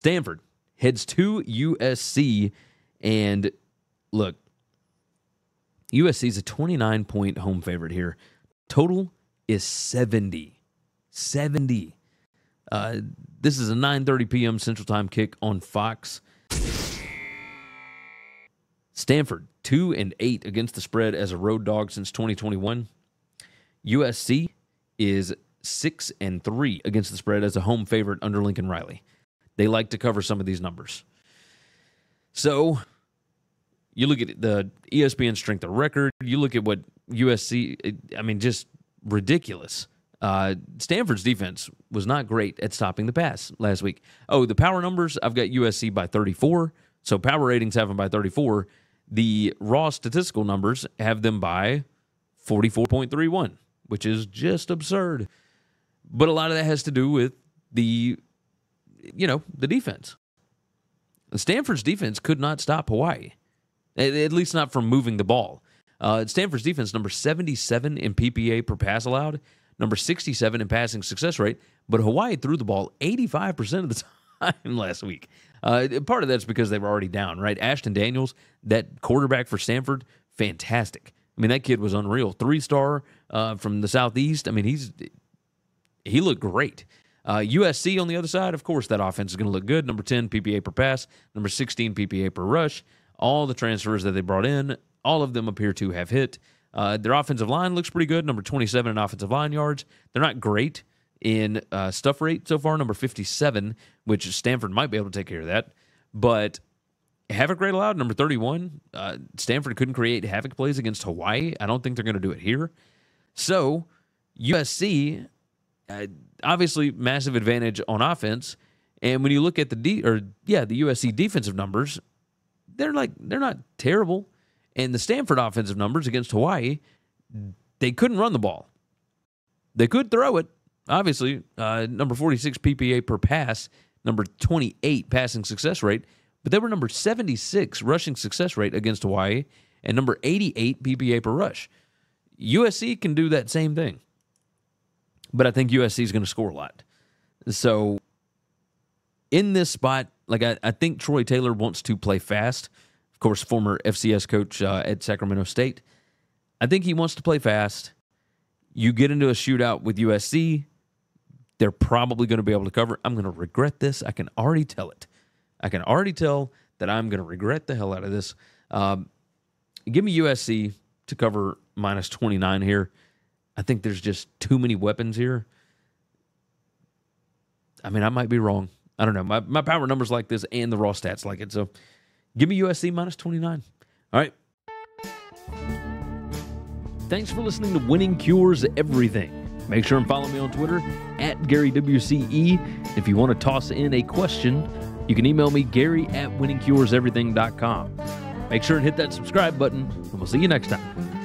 Stanford heads to USC, and look, USC is a 29-point home favorite here. Total is 70. 70. This is a 9:30 p.m. Central Time kick on Fox. Stanford, 2-8 against the spread as a road dog since 2021. USC is 6-3 against the spread as a home favorite under Lincoln Riley. They like to cover some of these numbers. So you look at the ESPN strength of record. You look at what USC, I mean, just ridiculous. Stanford's defense was not great at stopping the pass last week. Oh, the power numbers, I've got USC by 34. So power ratings have them by 34. The raw statistical numbers have them by 44.31, which is just absurd. But a lot of that has to do with the defense. Stanford's defense could not stop Hawaii, at least not from moving the ball. Stanford's defense, number 77 in PPA per pass allowed, number 67 in passing success rate, but Hawaii threw the ball 85% of the time last week. Part of that's because they were already down, right? Ashton Daniels, that quarterback for Stanford, fantastic. I mean, that kid was unreal. 3-star from the Southeast. I mean, he looked great. USC on the other side, of course, that offense is going to look good. Number 10 PPA per pass, number 16 PPA per rush. All the transfers that they brought in, all of them appear to have hit. Their offensive line looks pretty good, number 27 in offensive line yards. They're not great in stuff rate so far, number 57, which Stanford might be able to take care of that. But havoc rate allowed, number 31. Stanford couldn't create havoc plays against Hawaii. I don't think they're going to do it here. So USC, obviously massive advantage on offense. And when you look at the USC defensive numbers, they're not terrible. And the Stanford offensive numbers against Hawaii, they couldn't run the ball. They could throw it, obviously. Number 46 PPA per pass, number 28 passing success rate, but they were number 76 rushing success rate against Hawaii and number 88 PPA per rush. USC can do that same thing, but I think USC is going to score a lot. So in this spot, I think Troy Taylor wants to play fast. Of course, former FCS coach at Sacramento State. I think he wants to play fast. You get into a shootout with USC, they're probably going to be able to cover. I'm going to regret this. I can already tell it. I can already tell that I'm going to regret the hell out of this. Give me USC to cover minus 29 here. I think there's just too many weapons here. I mean, I might be wrong. I don't know. My power numbers like this and the raw stats like it. So give me USC minus 29. All right. Thanks for listening to Winning Cures Everything. Make sure and follow me on Twitter at GaryWCE. If you want to toss in a question, you can email me Gary at winningcureseverything.com. Make sure and hit that subscribe button, and we'll see you next time.